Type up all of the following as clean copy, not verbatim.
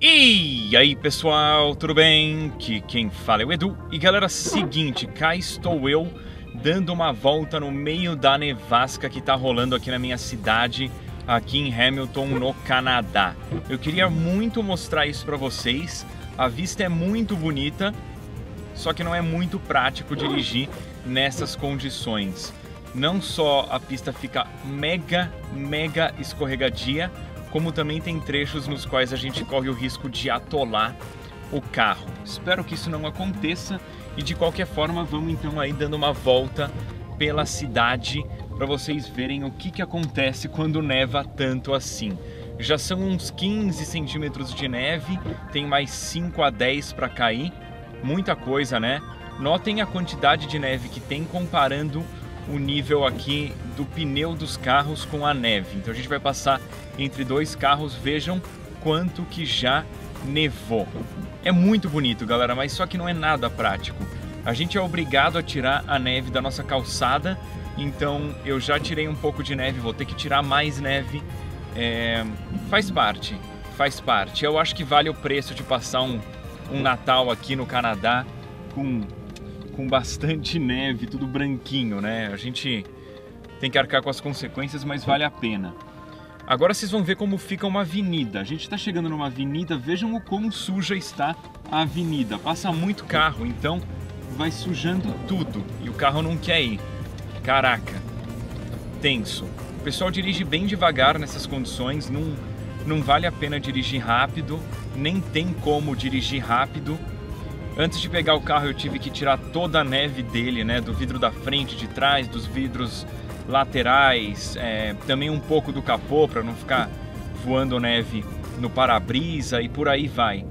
E aí pessoal, tudo bem? Que quem fala é o Edu. E galera, seguinte, cá estou eu dando uma volta no meio da nevasca que tá rolando aqui na minha cidade, aqui em Hamilton, no Canadá. Eu queria muito mostrar isso pra vocês. A vista é muito bonita, só que não é muito prático dirigir nessas condições. Não só a pista fica mega escorregadia, como também tem trechos nos quais a gente corre o risco de atolar o carro. Espero que isso não aconteça e de qualquer forma vamos então aí dando uma volta pela cidade para vocês verem o que acontece quando neva tanto assim. Já são uns 15 centímetros de neve, tem mais 5 a 10 para cair, muita coisa, né? Notem a quantidade de neve que tem comparando o nível aqui do pneu dos carros com a neve. Então a gente vai passar entre dois carros, vejam quanto que já nevou. É muito bonito, galera, mas só que não é nada prático. A gente é obrigado a tirar a neve da nossa calçada, então eu já tirei um pouco de neve, vou ter que tirar mais neve. Faz parte. Eu acho que vale o preço de passar um Natal aqui no Canadá com bastante neve, tudo branquinho, né? A gente tem que arcar com as consequências, mas vale a pena. Agora vocês vão ver como fica uma avenida. A gente está chegando numa avenida, vejam o quão suja está a avenida. Passa muito carro, então vai sujando tudo e o carro não quer ir. Caraca, tenso. O pessoal dirige bem devagar nessas condições, não vale a pena dirigir rápido, nem tem como dirigir rápido. Antes de pegar o carro eu tive que tirar toda a neve dele, né, do vidro da frente, de trás, dos vidros laterais, também um pouco do capô para não ficar voando neve no para-brisa e por aí vai.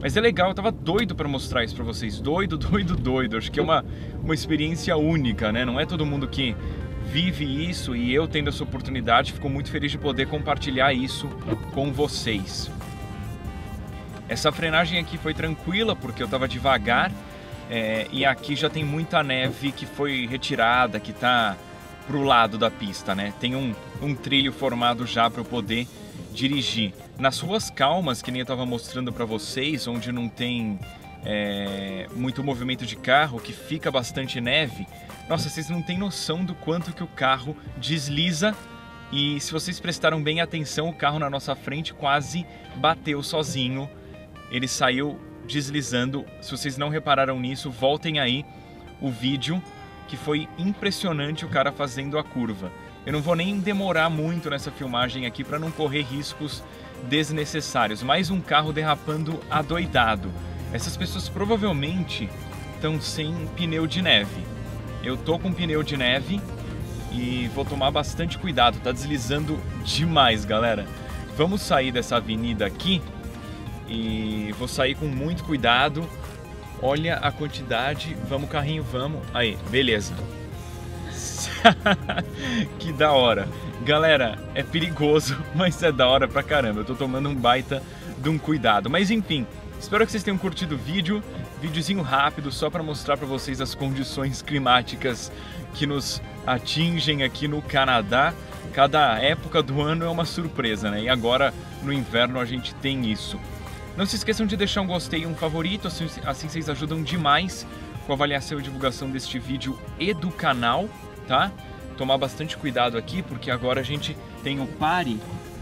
Mas é legal, eu tava doido para mostrar isso para vocês, doido. Acho que é uma experiência única, né, não é todo mundo que vive isso, e eu tendo essa oportunidade fico muito feliz de poder compartilhar isso com vocês. Essa frenagem aqui foi tranquila porque eu estava devagar, e aqui já tem muita neve que foi retirada, que está para o lado da pista, né? Tem um trilho formado já para eu poder dirigir. Nas ruas calmas, que nem eu estava mostrando para vocês, onde não tem muito movimento de carro, que fica bastante neve, nossa, vocês não têm noção do quanto que o carro desliza. E se vocês prestaram bem atenção, o carro na nossa frente quase bateu sozinho. Ele saiu deslizando. Se vocês não repararam nisso, voltem aí o vídeo, que foi impressionante o cara fazendo a curva. Eu não vou nem demorar muito nessa filmagem aqui para não correr riscos desnecessários. Mais um carro derrapando adoidado. Essas pessoas provavelmente estão sem pneu de neve. Eu tô com pneu de neve e vou tomar bastante cuidado, tá deslizando demais, galera. Vamos sair dessa avenida aqui e vou sair com muito cuidado. Olha a quantidade, vamos carrinho, vamos. Aí, beleza. Que da hora. Galera, é perigoso, mas é da hora pra caramba. Eu tô tomando um baita de um cuidado, mas enfim. Espero que vocês tenham curtido o vídeo, videozinho rápido só para mostrar para vocês as condições climáticas que nos atingem aqui no Canadá. Cada época do ano é uma surpresa, né? E agora no inverno a gente tem isso. Não se esqueçam de deixar um gostei e um favorito, assim vocês ajudam demais com a avaliação e divulgação deste vídeo e do canal, tá? Tomar bastante cuidado aqui porque agora a gente tem o pare.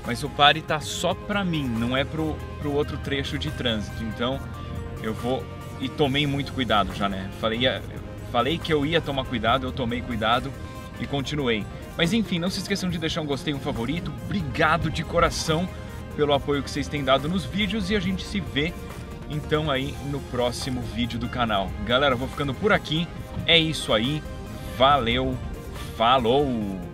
Mas o pare tá só para mim, não é pro outro trecho de trânsito. Então eu vou e tomei muito cuidado já, né? Falei que eu ia tomar cuidado, eu tomei cuidado e continuei. Mas enfim, não se esqueçam de deixar um gostei, um favorito. Obrigado de coração pelo apoio que vocês têm dado nos vídeos e a gente se vê então aí no próximo vídeo do canal. Galera, eu vou ficando por aqui. É isso aí. Valeu. Falou.